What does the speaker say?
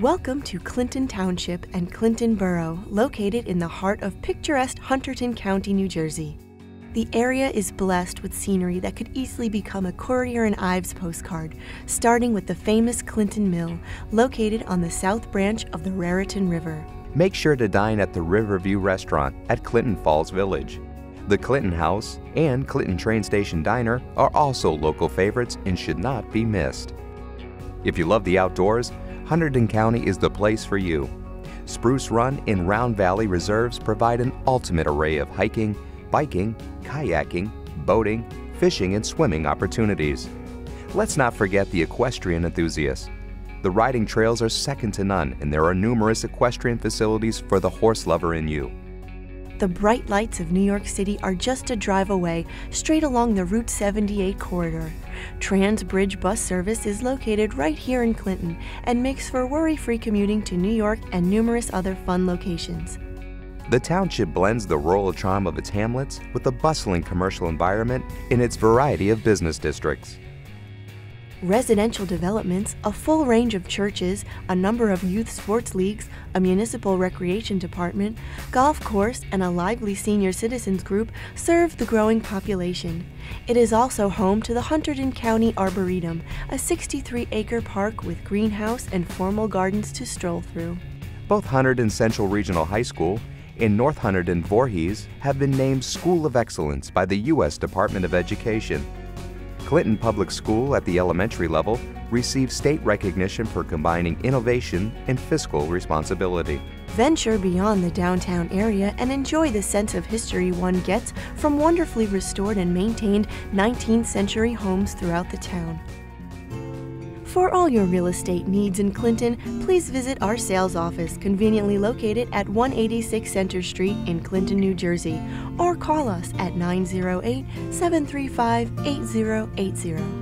Welcome to Clinton Township and Clinton Borough, located in the heart of picturesque Hunterdon County, New Jersey. The area is blessed with scenery that could easily become a Courier and Ives postcard, starting with the famous Clinton Mill, located on the South Branch of the Raritan River. Make sure to dine at the Riverview restaurant at Clinton Falls Village. The Clinton House and Clinton Train Station Diner are also local favorites and should not be missed. If you love the outdoors, Hunterdon County is the place for you. Spruce Run and Round Valley Reserves provide an ultimate array of hiking, biking, kayaking, boating, fishing, and swimming opportunities. Let's not forget the equestrian enthusiasts. The riding trails are second to none, and there are numerous equestrian facilities for the horse lover in you. The bright lights of New York City are just a drive away, straight along the Route 78 corridor. Transbridge Bus Service is located right here in Clinton and makes for worry-free commuting to New York and numerous other fun locations. The township blends the rural charm of its hamlets with a bustling commercial environment in its variety of business districts. Residential developments, a full range of churches, a number of youth sports leagues, a municipal recreation department, golf course, and a lively senior citizens group serve the growing population. It is also home to the Hunterdon County Arboretum, a 63-acre park with greenhouse and formal gardens to stroll through. Both Hunterdon Central Regional High School and North Hunterdon Voorhees have been named School of Excellence by the U.S. Department of Education. Clinton Public School at the elementary level receives state recognition for combining innovation and fiscal responsibility. Venture beyond the downtown area and enjoy the sense of history one gets from wonderfully restored and maintained 19th century homes throughout the town. For all your real estate needs in Clinton, please visit our sales office, conveniently located at 186 Center Street in Clinton, New Jersey, or call us at 908-735-8080.